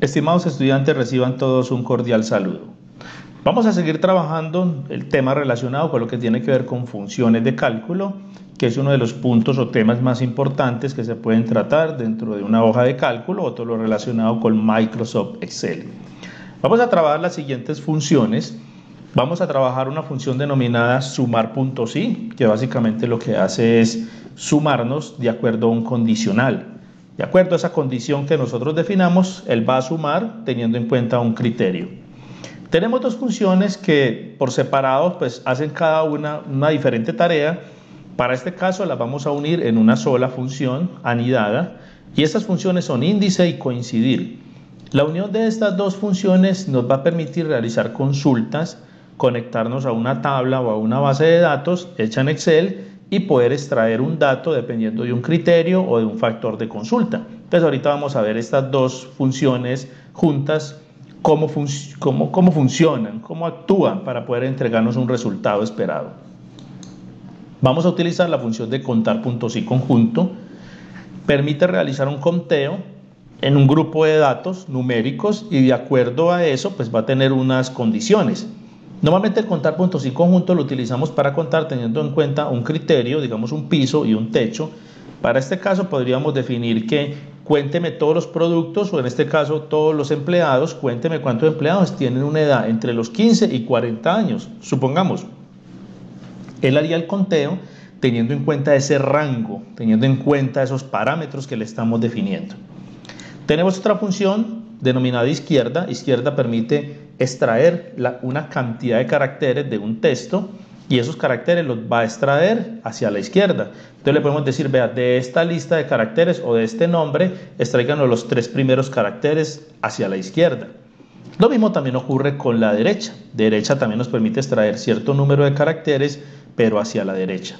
Estimados estudiantes, reciban todos un cordial saludo. Vamos a seguir trabajando el tema relacionado con lo que tiene que ver con funciones de cálculo, que es uno de los puntos o temas más importantes que se pueden tratar dentro de una hoja de cálculo o todo lo relacionado con Microsoft Excel. Vamos a trabajar las siguientes funciones. Vamos a trabajar una función denominada SUMAR.SI, que básicamente lo que hace es sumarnos de acuerdo a un condicional. De acuerdo a esa condición que nosotros definamos, él va a sumar teniendo en cuenta un criterio. Tenemos dos funciones que por separados pues hacen cada una diferente tarea. Para este caso las vamos a unir en una sola función anidada, y estas funciones son índice y coincidir. La unión de estas dos funciones nos va a permitir realizar consultas, conectarnos a una tabla o a una base de datos hecha en Excel y poder extraer un dato dependiendo de un criterio o de un factor de consulta. Entonces ahorita vamos a ver estas dos funciones juntas, cómo funcionan, cómo actúan para poder entregarnos un resultado esperado. Vamos a utilizar la función de CONTAR.SI.CONJUNTO. Permite realizar un conteo en un grupo de datos numéricos y de acuerdo a eso pues va a tener unas condiciones. Normalmente el CONTAR.SI.CONJUNTO lo utilizamos para contar teniendo en cuenta un criterio, digamos un piso y un techo. Para este caso podríamos definir que cuénteme todos los productos, o en este caso todos los empleados, cuénteme cuántos empleados tienen una edad entre los 15 y 40 años, supongamos. Él haría el conteo teniendo en cuenta ese rango, teniendo en cuenta esos parámetros que le estamos definiendo. Tenemos otra función denominada izquierda. Izquierda permite extraer una cantidad de caracteres de un texto, y esos caracteres los va a extraer hacia la izquierda. Entonces le podemos decir, vea, de esta lista de caracteres o de este nombre, extráiganos los tres primeros caracteres hacia la izquierda. Lo mismo también ocurre con la derecha. Derecha también nos permite extraer cierto número de caracteres, pero hacia la derecha.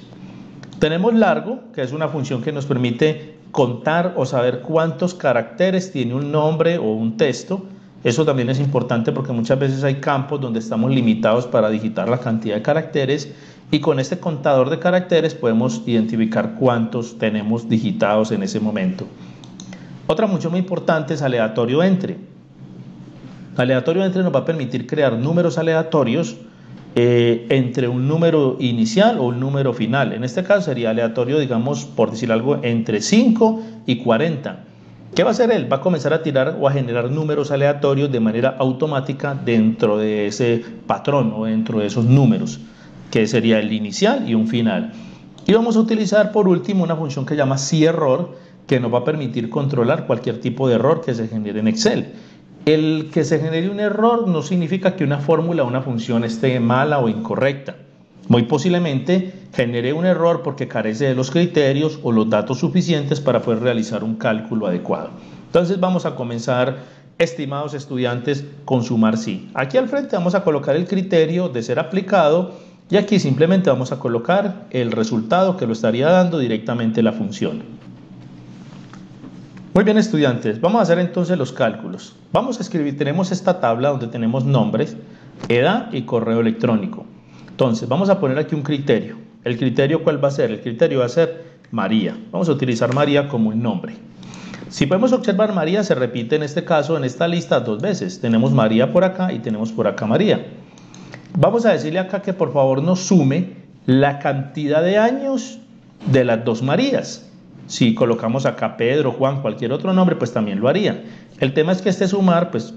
Tenemos largo, que es una función que nos permite contar o saber cuántos caracteres tiene un nombre o un texto. Eso también es importante porque muchas veces hay campos donde estamos limitados para digitar la cantidad de caracteres, y con este contador de caracteres podemos identificar cuántos tenemos digitados en ese momento. Otra función muy importante es aleatorio entre. Aleatorio entre nos va a permitir crear números aleatorios entre un número inicial o un número final. En este caso sería aleatorio, digamos, por decir algo, entre 5 y 40. ¿Qué va a hacer él? Va a comenzar a tirar o a generar números aleatorios de manera automática dentro de ese patrón o dentro de esos números, que sería el inicial y un final. Y vamos a utilizar por último una función que se llama SI.ERROR, que nos va a permitir controlar cualquier tipo de error que se genere en Excel. El que se genere un error no significa que una fórmula o una función esté mala o incorrecta. Muy posiblemente genere un error porque carece de los criterios o los datos suficientes para poder realizar un cálculo adecuado. Entonces vamos a comenzar, estimados estudiantes, con SUMAR.SI. Aquí al frente vamos a colocar el criterio de ser aplicado, y aquí simplemente vamos a colocar el resultado que lo estaría dando directamente la función. Muy bien, estudiantes, vamos a hacer entonces los cálculos. Vamos a escribir, tenemos esta tabla donde tenemos nombres, edad y correo electrónico. Entonces vamos a poner aquí un criterio. ¿El criterio cuál va a ser? El criterio va a ser María. Vamos a utilizar María como un nombre. Si podemos observar, María se repite en este caso, en esta lista, dos veces. Tenemos María por acá y tenemos por acá María. Vamos a decirle acá que por favor nos sume la cantidad de años de las dos Marías. Si colocamos acá Pedro, Juan, cualquier otro nombre, pues también lo haría. El tema es que este sumar pues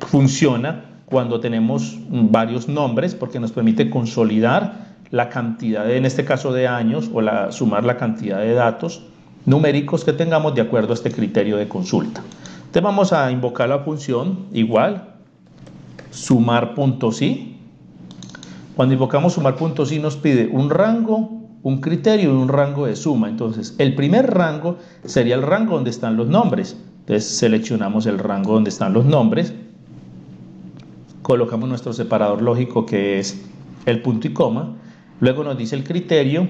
funciona cuando tenemos varios nombres, porque nos permite consolidar la cantidad, en este caso de años, o sumar la cantidad de datos numéricos que tengamos de acuerdo a este criterio de consulta. Entonces vamos a invocar la función igual, sumar.si. Cuando invocamos sumar.si nos pide un rango, un criterio y un rango de suma. Entonces el primer rango sería el rango donde están los nombres. Entonces seleccionamos el rango donde están los nombres, colocamos nuestro separador lógico que es el punto y coma, luego nos dice el criterio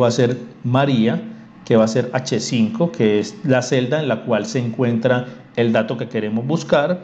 va a ser María, que va a ser H5, que es la celda en la cual se encuentra el dato que queremos buscar,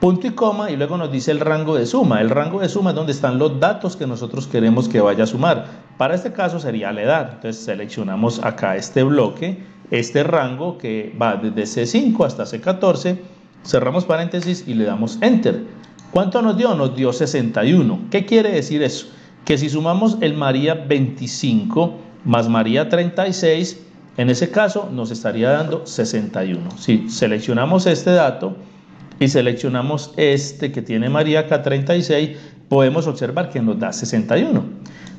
punto y coma, y luego nos dice el rango de suma. El rango de suma es donde están los datos que nosotros queremos que vaya a sumar. Para este caso sería la edad. Entonces seleccionamos acá este bloque, este rango que va desde C5 hasta C14, Cerramos paréntesis y le damos Enter. ¿Cuánto nos dio? Nos dio 61. ¿Qué quiere decir eso? Que si sumamos el María 25 más María 36, en ese caso nos estaría dando 61. Si seleccionamos este dato y seleccionamos este que tiene María acá 36, podemos observar que nos da 61.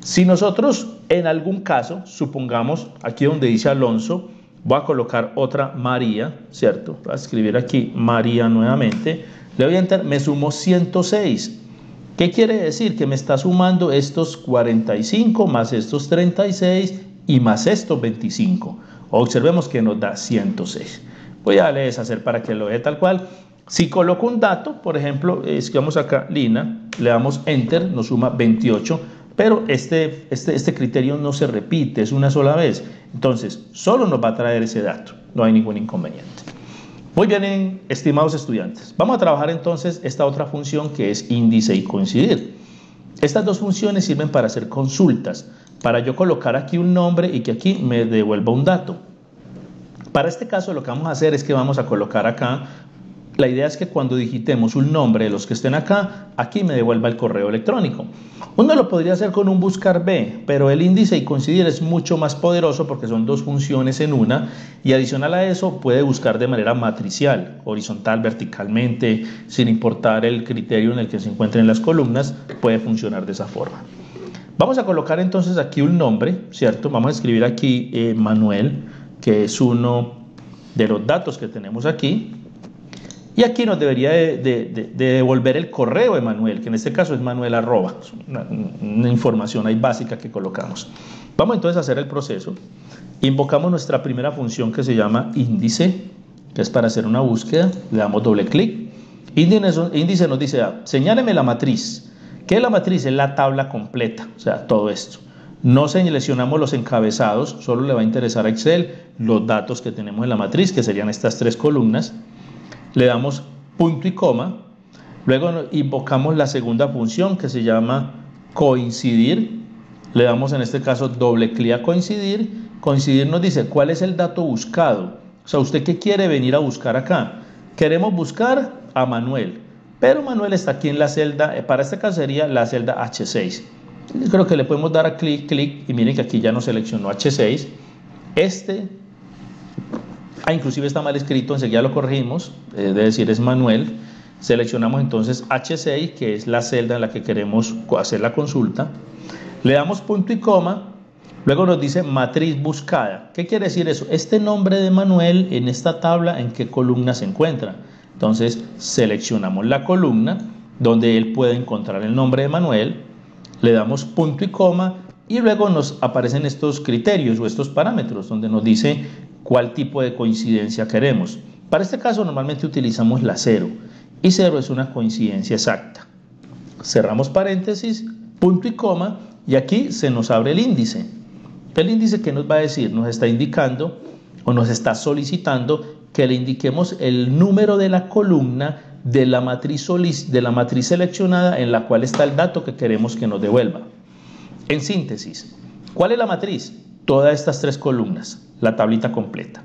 Si nosotros en algún caso, supongamos aquí donde dice Alonso, voy a colocar otra María, ¿cierto? Voy a escribir aquí María nuevamente. Le doy a Enter, me sumo 106. ¿Qué quiere decir? Que me está sumando estos 45 más estos 36 y más estos 25. Observemos que nos da 106. Voy a darle deshacer para que lo vea tal cual. Si coloco un dato, por ejemplo, escribamos acá Lina, le damos Enter, nos suma 28. Pero este criterio no se repite, es una sola vez. Entonces, solo nos va a traer ese dato. No hay ningún inconveniente. Muy bien, estimados estudiantes. Vamos a trabajar entonces esta otra función que es índice y coincidir. Estas dos funciones sirven para hacer consultas. Para yo colocar aquí un nombre y que aquí me devuelva un dato. Para este caso lo que vamos a hacer es que vamos a colocar acá. La idea es que cuando digitemos un nombre de los que estén acá, aquí me devuelva el correo electrónico. Uno lo podría hacer con un buscar B, pero el índice y coincidir es mucho más poderoso porque son dos funciones en una, y adicional a eso puede buscar de manera matricial, horizontal, verticalmente, sin importar el criterio en el que se encuentren las columnas, puede funcionar de esa forma. Vamos a colocar entonces aquí un nombre, ¿cierto? Vamos a escribir aquí Manuel, que es uno de los datos que tenemos aquí. Y aquí nos debería de devolver el correo de Manuel, que en este caso es Manuel arroba, una información ahí básica que colocamos. Vamos entonces a hacer el proceso. Invocamos nuestra primera función que se llama índice, que es para hacer una búsqueda. Le damos doble clic. Índice nos dice, señáleme la matriz. ¿Qué es la matriz? Es la tabla completa, o sea, todo esto. No seleccionamos los encabezados, solo le va a interesar a Excel los datos que tenemos en la matriz, que serían estas tres columnas. Le damos punto y coma, luego invocamos la segunda función que se llama coincidir, le damos en este caso doble clic a coincidir. Coincidir nos dice cuál es el dato buscado, o sea, usted qué quiere venir a buscar acá. Queremos buscar a Manuel, pero Manuel está aquí en la celda, para este caso sería la celda H6. Creo que le podemos dar a clic y miren que aquí ya nos seleccionó H6, inclusive está mal escrito, enseguida lo corregimos, es decir, es Manuel. Seleccionamos entonces H6, que es la celda en la que queremos hacer la consulta. Le damos punto y coma, luego nos dice matriz buscada. ¿Qué quiere decir eso? Este nombre de Manuel en esta tabla, ¿en qué columna se encuentra? Entonces seleccionamos la columna donde él puede encontrar el nombre de Manuel, le damos punto y coma y luego nos aparecen estos criterios o estos parámetros donde nos dice cuál tipo de coincidencia queremos. Para este caso normalmente utilizamos la 0 y 0 es una coincidencia exacta. Cerramos paréntesis, punto y coma, y aquí se nos abre el índice. El índice, ¿qué nos va a decir? Nos está indicando o nos está solicitando que le indiquemos el número de la columna de la matriz seleccionada en la cual está el dato que queremos que nos devuelva. En síntesis, ¿cuál es la matriz? Todas estas tres columnas, la tablita completa.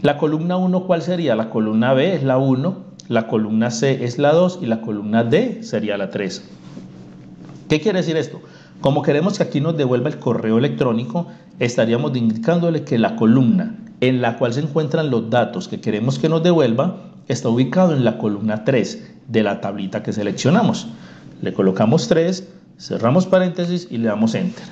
La columna 1, ¿cuál sería? La columna B es la 1, la columna C es la 2 y la columna D sería la 3. ¿Qué quiere decir esto? Como queremos que aquí nos devuelva el correo electrónico, estaríamos indicándole que la columna en la cual se encuentran los datos que queremos que nos devuelva está ubicado en la columna 3 de la tablita que seleccionamos. Le colocamos 3, cerramos paréntesis y le damos Enter.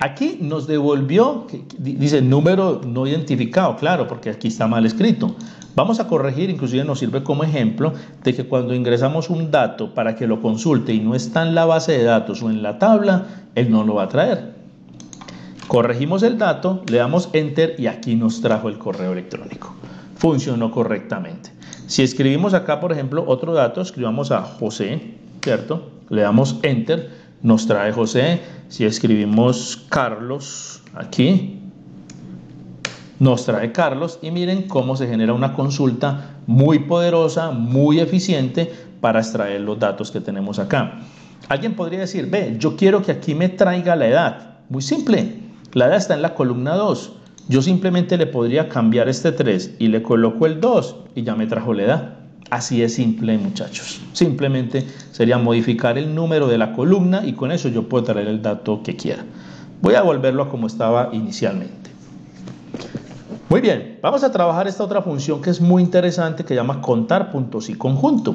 Aquí nos devolvió, dice número no identificado, claro, porque aquí está mal escrito. Vamos a corregir, inclusive nos sirve como ejemplo de que cuando ingresamos un dato para que lo consulte y no está en la base de datos o en la tabla, él no lo va a traer. Corregimos el dato, le damos Enter y aquí nos trajo el correo electrónico. Funcionó correctamente. Si escribimos acá, por ejemplo, otro dato, escribamos a José, ¿cierto? Le damos Enter. Nos trae José. Si escribimos Carlos aquí, nos trae Carlos. Y miren cómo se genera una consulta muy poderosa, muy eficiente para extraer los datos que tenemos acá. Alguien podría decir, ve, yo quiero que aquí me traiga la edad. Muy simple. La edad está en la columna 2. Yo simplemente le podría cambiar este 3 y le coloco el 2 y ya me trajo la edad. Así es simple, muchachos. Simplemente sería modificar el número de la columna y con eso yo puedo traer el dato que quiera. Voy a volverlo a como estaba inicialmente. Muy bien, vamos a trabajar esta otra función que es muy interesante, que se llama contar.si.conjunto.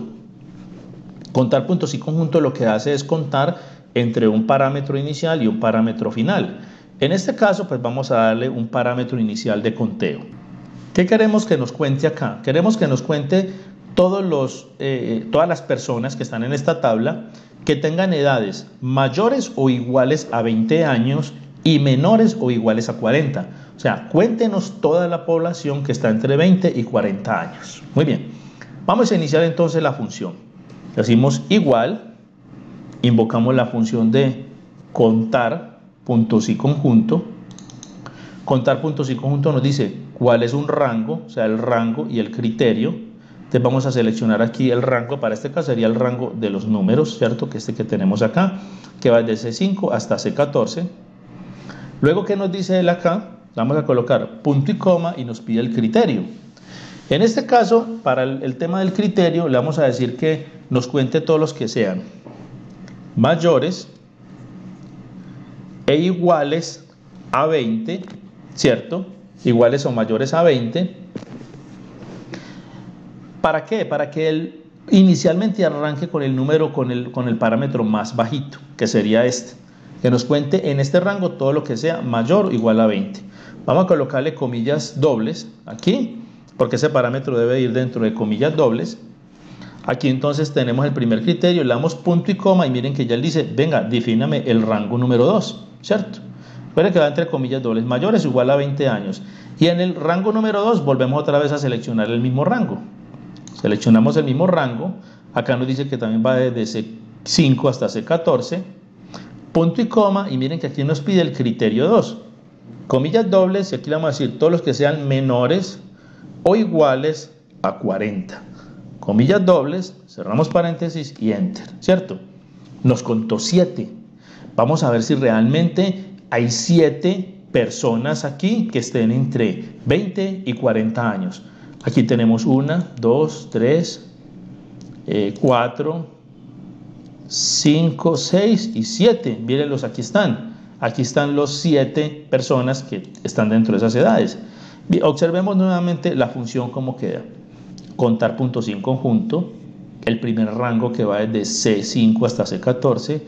Contar.si.conjunto lo que hace es contar entre un parámetro inicial y un parámetro final. En este caso, pues vamos a darle un parámetro inicial de conteo. ¿Qué queremos que nos cuente acá? Queremos que nos cuente todas las personas que están en esta tabla que tengan edades mayores o iguales a 20 años y menores o iguales a 40. O sea, cuéntenos toda la población que está entre 20 y 40 años. Muy bien, vamos a iniciar entonces la función. Le decimos igual, invocamos la función de contar.si.conjunto. Contar.si.conjunto nos dice cuál es un rango, o sea, el rango y el criterio. Entonces vamos a seleccionar aquí el rango, para este caso sería el rango de los números, ¿cierto? Que este que tenemos acá, que va desde C5 hasta C14. Luego, ¿qué nos dice él acá? Vamos a colocar punto y coma y nos pide el criterio. En este caso, para el tema del criterio, le vamos a decir que nos cuente todos los que sean mayores e iguales a 20, ¿cierto? Iguales o mayores a 20. ¿Para qué? Para que él inicialmente arranque con el número, con el parámetro más bajito, que sería este. Que nos cuente en este rango todo lo que sea mayor o igual a 20. Vamos a colocarle comillas dobles aquí, porque ese parámetro debe ir dentro de comillas dobles. Aquí entonces tenemos el primer criterio, le damos punto y coma y miren que ya él dice, venga, defíname el rango número 2, ¿cierto? Recuerden que va entre comillas dobles, mayores o igual a 20 años. Y en el rango número 2 volvemos otra vez a seleccionar el mismo rango. Seleccionamos el mismo rango, acá nos dice que también va desde C5 hasta C14, punto y coma, y miren que aquí nos pide el criterio 2, comillas dobles, y aquí le vamos a decir todos los que sean menores o iguales a 40, comillas dobles, cerramos paréntesis y enter, ¿cierto? Nos contó 7, vamos a ver si realmente hay 7 personas aquí que estén entre 20 y 40 años. Aquí tenemos 1, 2, 3, 4, 5, 6 y 7. Mírenlos, aquí están. Aquí están los 7 personas que están dentro de esas edades. Bien, observemos nuevamente la función cómo queda. Contar.si.conjunto, el primer rango que va desde C5 hasta C14,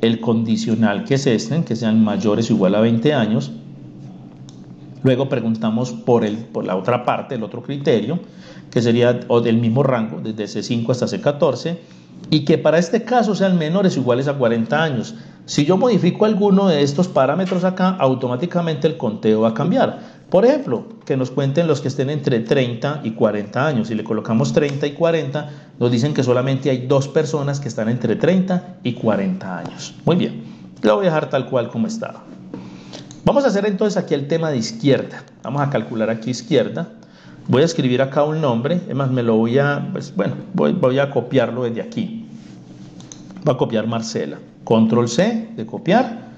el condicional que es este, que sean mayores o igual a 20 años. Luego preguntamos por la otra parte, el otro criterio, que sería del mismo rango, desde C5 hasta C14, y que para este caso sean menores o iguales a 40 años. Si yo modifico alguno de estos parámetros acá, automáticamente el conteo va a cambiar. Por ejemplo, que nos cuenten los que estén entre 30 y 40 años. Si le colocamos 30 y 40, nos dicen que solamente hay 2 personas que están entre 30 y 40 años. Muy bien, lo voy a dejar tal cual como estaba. Vamos a hacer entonces aquí el tema de izquierda. Vamos a calcular aquí izquierda. Voy a escribir acá un nombre. Es más, me lo voy a... Pues, bueno, voy a copiarlo desde aquí. Voy a copiar Marcela. Control C de copiar.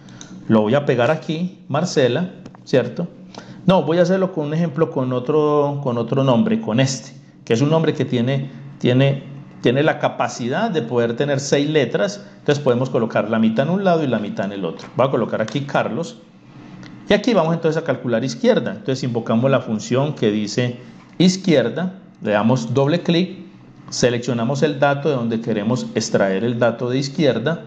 Lo voy a pegar aquí. Marcela, ¿cierto? No, voy a hacerlo con un ejemplo con otro nombre, con este. Que es un nombre que tiene la capacidad de poder tener 6 letras. Entonces podemos colocar la mitad en un lado y la mitad en el otro. Voy a colocar aquí Carlos. Y aquí vamos entonces a calcular izquierda. Entonces invocamos la función que dice izquierda, le damos doble clic, seleccionamos el dato de donde queremos extraer el dato de izquierda,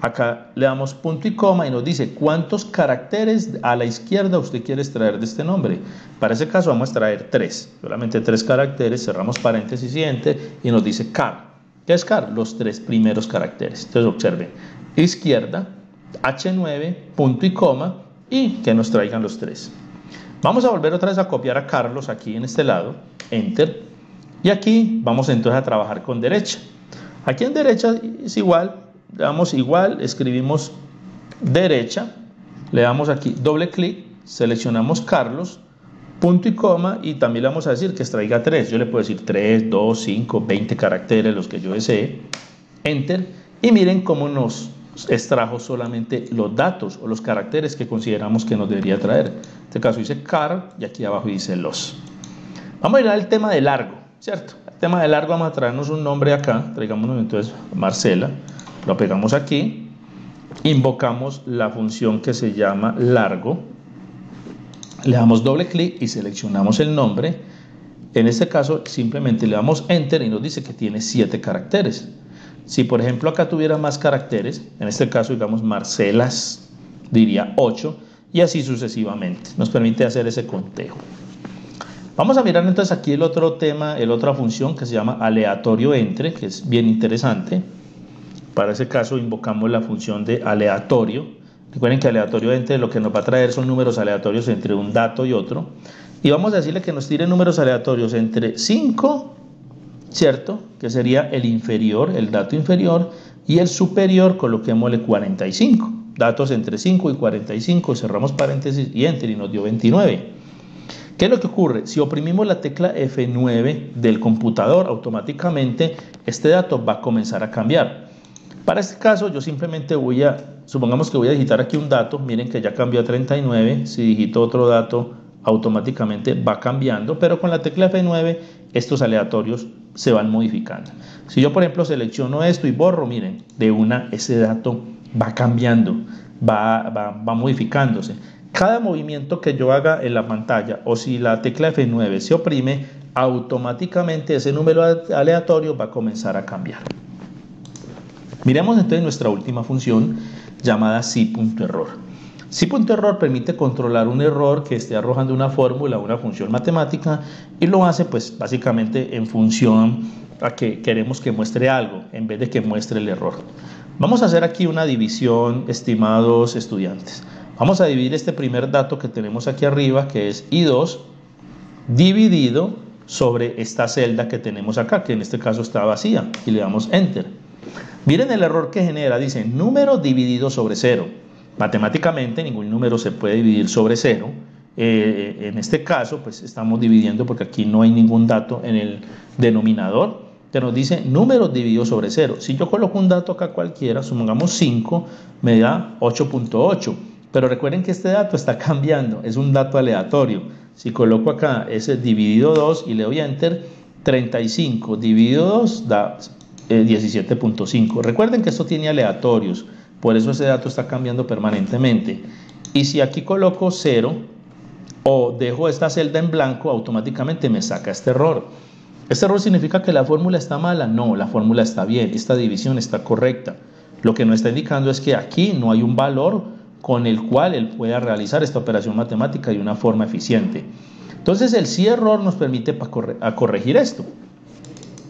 acá le damos punto y coma y nos dice cuántos caracteres a la izquierda usted quiere extraer de este nombre. Para ese caso vamos a extraer 3, solamente 3 caracteres, cerramos paréntesis y enter y nos dice car. ¿Qué es car? Los 3 primeros caracteres. Entonces observen, izquierda, H9, punto y coma, y que nos traigan los 3. Vamos a volver otra vez a copiar a Carlos aquí en este lado, enter, y aquí vamos entonces a trabajar con derecha. Aquí en derecha es igual, le damos igual, escribimos derecha, le damos aquí doble clic, seleccionamos Carlos, punto y coma, y también le vamos a decir que extraiga 3. Yo le puedo decir 3, 2, 5, 20 caracteres, los que yo desee, enter, y miren cómo nos extrajo solamente los datos o los caracteres que consideramos que nos debería traer. En este caso dice car y aquí abajo dice los. Vamos a ir al tema de largo, ¿cierto? tema de largo, vamos a traernos un nombre acá, traigámonos entonces Marcela, lo pegamos aquí, invocamos la función que se llama largo, le damos doble clic y seleccionamos el nombre. En este caso simplemente le damos enter y nos dice que tiene 7 caracteres. Si por ejemplo acá tuviera más caracteres, en este caso digamos Marcelas, diría 8 y así sucesivamente. Nos permite hacer ese conteo. Vamos a mirar entonces aquí el otro tema, el otra función que se llama aleatorio entre, que es bien interesante. Para ese caso invocamos la función de aleatorio. Recuerden que aleatorio entre lo que nos va a traer son números aleatorios entre un dato y otro. Y vamos a decirle que nos tire números aleatorios entre 5, ¿cierto? Que sería el inferior, el dato inferior, y el superior, coloquémosle 45. Datos entre 5 y 45, cerramos paréntesis y enter y nos dio 29. ¿Qué es lo que ocurre? Si oprimimos la tecla F9 del computador, automáticamente este dato va a comenzar a cambiar. Para este caso yo simplemente voy a, supongamos que voy a digitar aquí un dato, miren que ya cambió a 39, si digito otro dato, automáticamente va cambiando, pero con la tecla F9 estos aleatorios se van modificando. Si yo por ejemplo selecciono esto y borro, miren, de una ese dato va cambiando, va modificándose. Cada movimiento que yo haga en la pantalla o si la tecla F9 se oprime, automáticamente ese número aleatorio va a comenzar a cambiar. Miremos entonces nuestra última función llamada Si.ERROR. Si.ERROR permite controlar un error que esté arrojando una fórmula, una función matemática, y lo hace pues básicamente en función a que queremos que muestre algo en vez de que muestre el error. Vamos a hacer aquí una división, estimados estudiantes. Vamos a dividir este primer dato que tenemos aquí arriba, que es I2, dividido sobre esta celda que tenemos acá, que en este caso está vacía, y le damos Enter. Miren el error que genera, dice número dividido sobre 0. Matemáticamente ningún número se puede dividir sobre 0. En este caso pues estamos dividiendo porque aquí no hay ningún dato en el denominador que nos dice número dividido sobre 0. Si yo coloco un dato acá cualquiera, supongamos 5, me da 8.8. Pero recuerden que este dato está cambiando, es un dato aleatorio. Si coloco acá ese dividido 2 y le doy a Enter, 35 dividido 2 da 17.5. Recuerden que esto tiene aleatorios. Por eso ese dato está cambiando permanentemente. Y si aquí coloco 0 o dejo esta celda en blanco, automáticamente me saca este error. ¿Este error significa que la fórmula está mala? No, la fórmula está bien, esta división está correcta. Lo que nos está indicando es que aquí no hay un valor con el cual él pueda realizar esta operación matemática de una forma eficiente. Entonces el Si.ERROR nos permite corregir esto.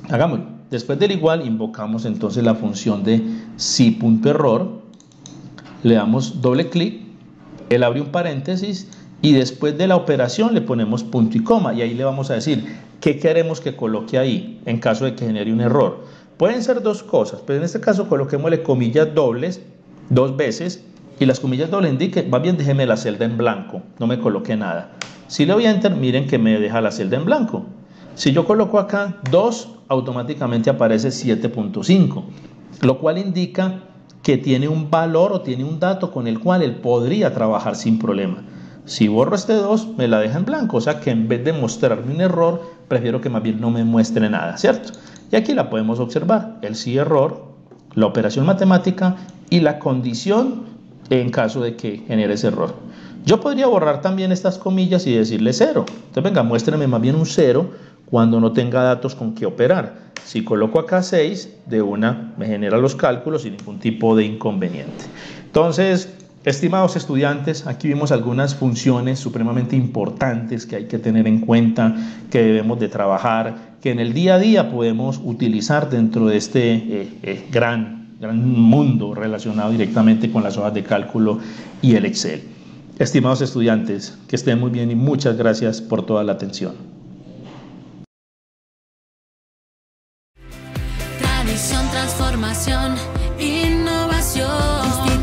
Hagámoslo. Después del igual invocamos entonces la función de Si.ERROR, le damos doble clic, él abre un paréntesis y después de la operación le ponemos punto y coma y ahí le vamos a decir qué queremos que coloque ahí en caso de que genere un error. Pueden ser dos cosas, pero en este caso coloquémosle comillas dobles dos veces y las comillas dobles indiquen, va bien, déjeme la celda en blanco, no me coloque nada. Si le doy a Enter, miren que me deja la celda en blanco. Si yo coloco acá 2, automáticamente aparece 7.5, lo cual indica que tiene un valor o tiene un dato con el cual él podría trabajar sin problema. Si borro este 2, me la deja en blanco, o sea que en vez de mostrarme un error, prefiero que más bien no me muestre nada, ¿cierto? Y aquí la podemos observar, el Si.ERROR, la operación matemática y la condición en caso de que genere ese error. Yo podría borrar también estas comillas y decirle 0. Entonces venga, muéstrame más bien un 0 cuando no tenga datos con qué operar. Si coloco acá 6, de una me genera los cálculos sin ningún tipo de inconveniente. Entonces, estimados estudiantes, aquí vimos algunas funciones supremamente importantes que hay que tener en cuenta, que debemos de trabajar, que en el día a día podemos utilizar dentro de este gran mundo relacionado directamente con las hojas de cálculo y el Excel. Estimados estudiantes, que estén muy bien y muchas gracias por toda la atención. Transformación, innovación.